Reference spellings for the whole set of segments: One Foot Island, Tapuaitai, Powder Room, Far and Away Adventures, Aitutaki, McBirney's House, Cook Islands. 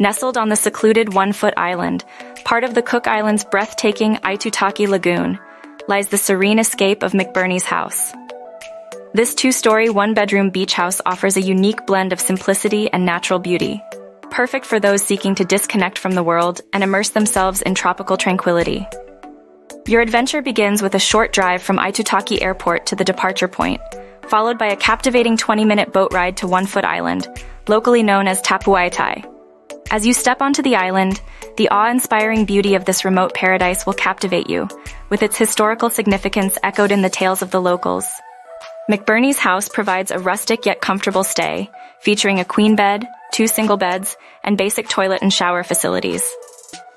nestled on the secluded One Foot Island, part of the Cook Islands' breathtaking Aitutaki Lagoon, lies the serene escape of McBirney's House. This two-story, one-bedroom beach house offers a unique blend of simplicity and natural beauty, perfect for those seeking to disconnect from the world and immerse themselves in tropical tranquility. Your adventure begins with a short drive from Aitutaki Airport to the departure point, followed by a captivating 20-minute boat ride to One Foot Island, locally known as Tapuaitai. As you step onto the island, the awe-inspiring beauty of this remote paradise will captivate you, with its historical significance echoed in the tales of the locals. McBirney's House provides a rustic yet comfortable stay, featuring a queen bed, 2 single beds, and basic toilet and shower facilities.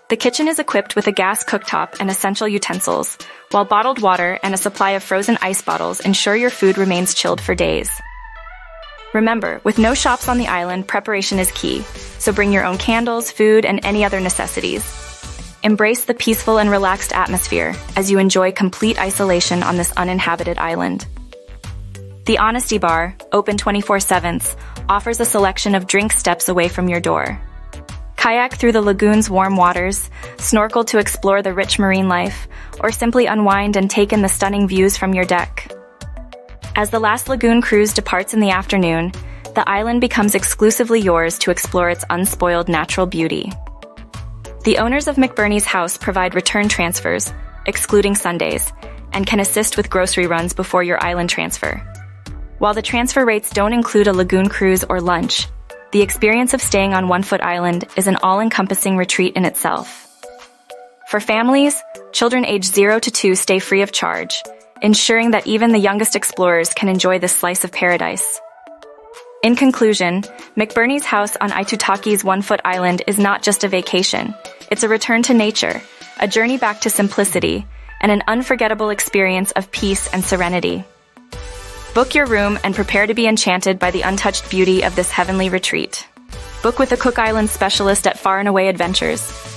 The kitchen is equipped with a gas cooktop and essential utensils, while bottled water and a supply of frozen ice bottles ensure your food remains chilled for days. Remember, with no shops on the island, preparation is key, so bring your own candles, food, and any other necessities. Embrace the peaceful and relaxed atmosphere as you enjoy complete isolation on this uninhabited island. The Honesty Bar, open 24/7, offers a selection of drink steps away from your door. Kayak through the lagoon's warm waters, snorkel to explore the rich marine life, or simply unwind and take in the stunning views from your deck. As the last lagoon cruise departs in the afternoon, the island becomes exclusively yours to explore its unspoiled natural beauty. The owners of McBirney's House provide return transfers, excluding Sundays, and can assist with grocery runs before your island transfer. While the transfer rates don't include a lagoon cruise or lunch, the experience of staying on One Foot Island is an all-encompassing retreat in itself. For families, children aged 0 to 2 stay free of charge, ensuring that even the youngest explorers can enjoy this slice of paradise. In conclusion, McBirney's House on Aitutaki's One Foot Island is not just a vacation, it's a return to nature, a journey back to simplicity, and an unforgettable experience of peace and serenity. Book your room and prepare to be enchanted by the untouched beauty of this heavenly retreat. Book with a Cook Islands specialist at Far and Away Adventures.